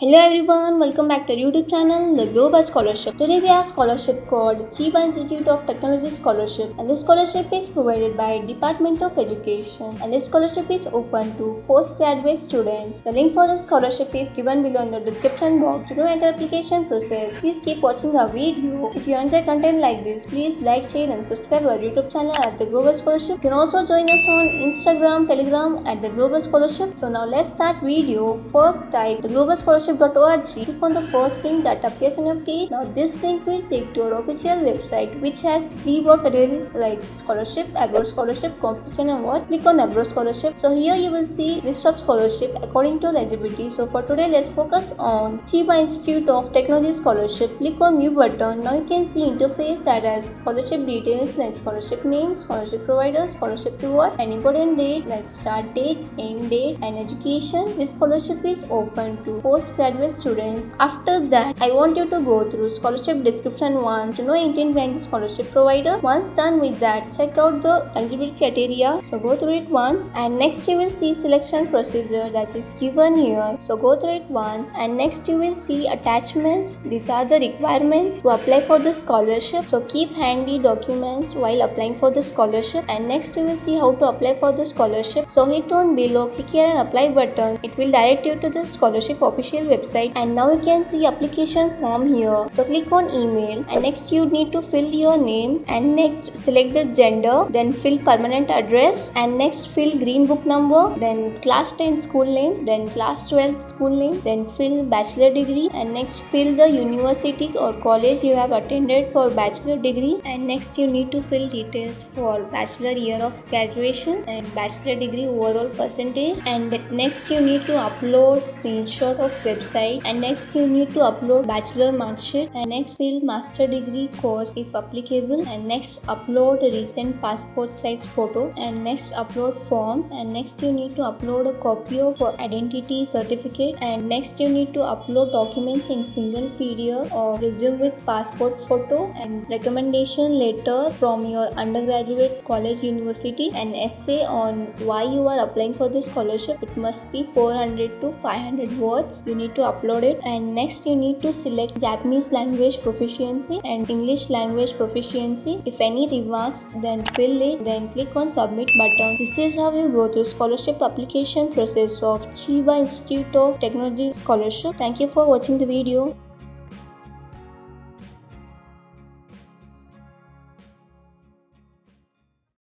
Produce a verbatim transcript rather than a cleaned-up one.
Hello everyone, welcome back to our YouTube channel, The Global Scholarship. Today we have a scholarship called Chiba Institute of Technology Scholarship, and this scholarship is provided by Department of Education, and this scholarship is open to postgraduate students. The link for the scholarship is given below in the description box. To know the application process, please keep watching our video. If you enjoy content like this, please like, share and subscribe our YouTube channel at The Global Scholarship. You can also join us on Instagram, Telegram at The Global Scholarship. So now let's start video. First type The Global Scholarship .org. Click on the first link that appears on your page. Now this link will take to your official website, which has three broad categories like scholarship, abroad scholarship, competition and award. Click on abroad scholarship. So here you will see list of scholarship according to eligibility. So for today let's focus on Chiba Institute of Technology Scholarship. Click on new button. Now you can see interface that has scholarship details like scholarship name, scholarship provider, scholarship reward, an important date like start date, end date and education. This scholarship is open to post graduate students. After that, I want you to go through scholarship description once to know intent behind the scholarship provider. Once done with that, check out the eligibility criteria. So go through it once, and next you will see selection procedure that is given here. So go through it once, and next you will see attachments. These are the requirements to apply for the scholarship. So keep handy documents while applying for the scholarship. And next you will see how to apply for the scholarship. So hit on below, click here and apply button. It will direct you to the scholarship official website, and now you can see application form here. So click on email, and next you need to fill your name, and next select the gender, then fill permanent address, and next fill green book number, then class ten school name, then class twelve school name, then fill bachelor degree, and next fill the university or college you have attended for bachelor degree, and next you need to fill details for bachelor year of graduation and bachelor degree overall percentage, and next you need to upload screenshot of website, and next you need to upload bachelor mark sheet, and next fill master degree course if applicable, and next upload recent passport size photo, and next upload form, and next you need to upload a copy of identity certificate, and next you need to upload documents in single P D F or resume with passport photo, and recommendation letter from your undergraduate college university, and essay on why you are applying for the scholarship. It must be four hundred to five hundred words. You need to upload it, and next you need to select Japanese language proficiency and English language proficiency. If any remarks, then fill it, then click on submit button. This is how you go through scholarship application process of Chiba Institute of Technology Scholarship. Thank you for watching the video.